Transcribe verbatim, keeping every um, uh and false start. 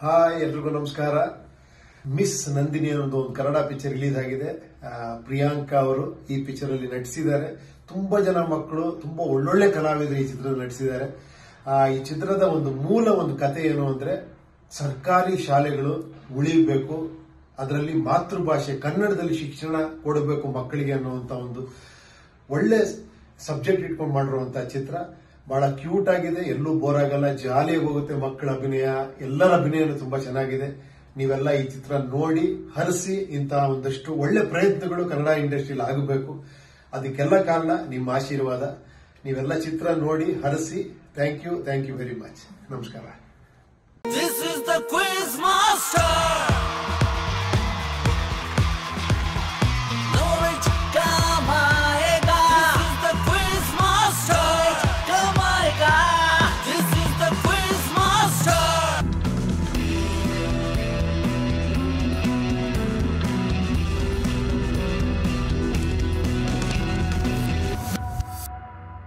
Hi ಎಲ್ರಿಗೂ ನಮಸ್ಕಾರ. Miss Nandini ಅನ್ನೋದು ಒಂದು ಕನ್ನಡ ಪಿಕ್ಚರ್ ರಿಲೀಸ್ ಆಗಿದೆ. ಪ್ರಿಯಾಂಕಾ ಅವರು ಈ ಪಿಕ್ಚರ್ ಅಲ್ಲಿ ನಟಿಸಿದ್ದಾರೆ. ತುಂಬಾ ಜನ ಮಕ್ಕಳು, ತುಂಬಾ ಒಳ್ಳೊಳ್ಳೆ ಕಲಾವಿದರು ಈ ಚಿತ್ರದಲ್ಲಿ ನಟಿಸಿದ್ದಾರೆ. ಈ ಚಿತ್ರದ ಒಂದು ಮೂಲ ಒಂದು ಕತೆ ಏನು ಅಂದ್ರೆ, ಸರ್ಕಾರಿ ಶಾಲೆಗಳು ಉಳಿಬೇಕು, ಅದರಲ್ಲಿ ಮಾತೃಭಾಷೆ ಕನ್ನಡದಲ್ಲಿ ಶಿಕ್ಷಣ ಕೊಡಬೇಕು ಮಕ್ಕಳಿಗೆ ಅನ್ನುವಂತ ಒಂದು ಒಳ್ಳೆ ಸಬ್ಜೆಕ್ಟ್ ಇಟ್ಕೊಂಡು ಮಾಡಿರುವಂತಹ ಚಿತ್ರ. ಬಹಳ ಕ್ಯೂಟ್ ಆಗಿದೆ, ಎಲ್ಲೂ ಬೋರ್ ಆಗಲ್ಲ, ಜಾಲಿಯಾಗಿ ಹೋಗುತ್ತೆ. ಮಕ್ಕಳ ಅಭಿನಯ, ಎಲ್ಲರ ಅಭಿನಯನೂ ತುಂಬಾ ಚೆನ್ನಾಗಿದೆ. ನೀವೆಲ್ಲ ಈ ಚಿತ್ರ ನೋಡಿ ಹರಿಸಿ. ಇಂತಹ ಒಂದಷ್ಟು ಒಳ್ಳೆ ಪ್ರಯತ್ನಗಳು ಕನ್ನಡ ಇಂಡಸ್ಟ್ರಿಯಲ್ಲಿ ಆಗಬೇಕು. ಅದಕ್ಕೆಲ್ಲ ಕಾರಣ ನಿಮ್ಮ ಆಶೀರ್ವಾದ. ನೀವೆಲ್ಲ ಚಿತ್ರ ನೋಡಿ ಹರಿಸಿ. Thank you thank you very much. ನಮಸ್ಕಾರ.